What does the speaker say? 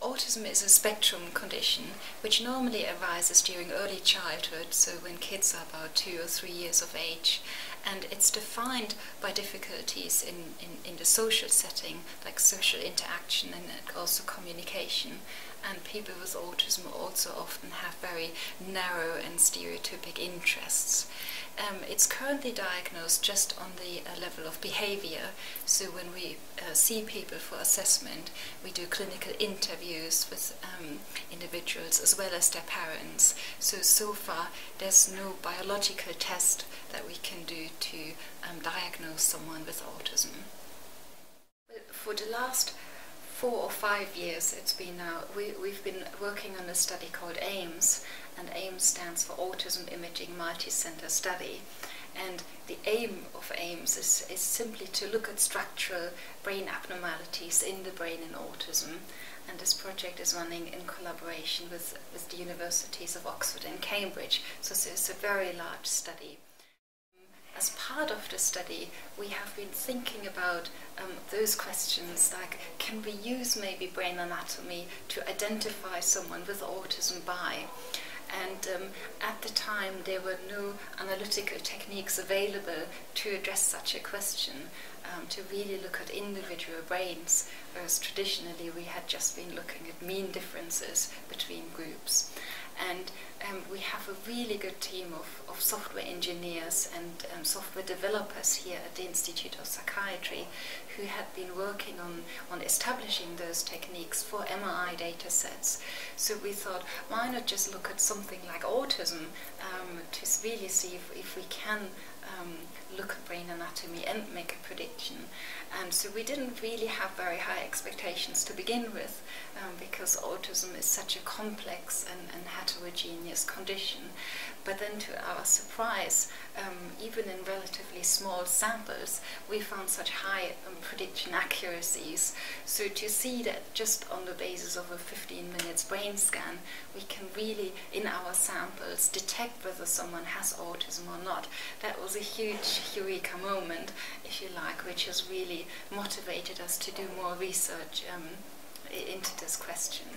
Autism is a spectrum condition which normally arises during early childhood, so when kids are about 2 or 3 years of age, and it's defined by difficulties in the social setting, like social interaction and also communication. And people with autism also often have very narrow and stereotypic interests. It's currently diagnosed just on the level of behavior. So when we see people for assessment, we do clinical interviews with individuals as well as their parents. So far there's no biological test that we can do to diagnose someone with autism. For the last 4 or 5 years it's been now, we've been working on a study called AIMS, and AIMS stands for Autism Imaging Multicentre Study. And the aim of AIMS is simply to look at structural brain abnormalities in the brain in autism. And this project is running in collaboration with the universities of Oxford and Cambridge. So it's a very large study. As part of the study, we have been thinking about those questions like, can we use maybe brain anatomy to identify someone with autism by? And at the time there were no analytical techniques available to address such a question, to really look at individual brains, whereas traditionally we had just been looking at mean differences between groups. And we have a really good team of software engineers and software developers here at the Institute of Psychiatry who had been working on establishing those techniques for MRI data sets. So we thought, why not just look at something like autism to really see if we can look at brain anatomy and make a prediction. And so we didn't really have very high expectations to begin with because autism is such a complex and heterogeneous condition. But then to our surprise, even in relatively small samples, we found such high prediction accuracies. So to see that just on the basis of a 15-minute brain scan, we can really, in our samples, detect whether someone has autism or not. That was a huge eureka moment, if you like, which has really motivated us to do more research into this question.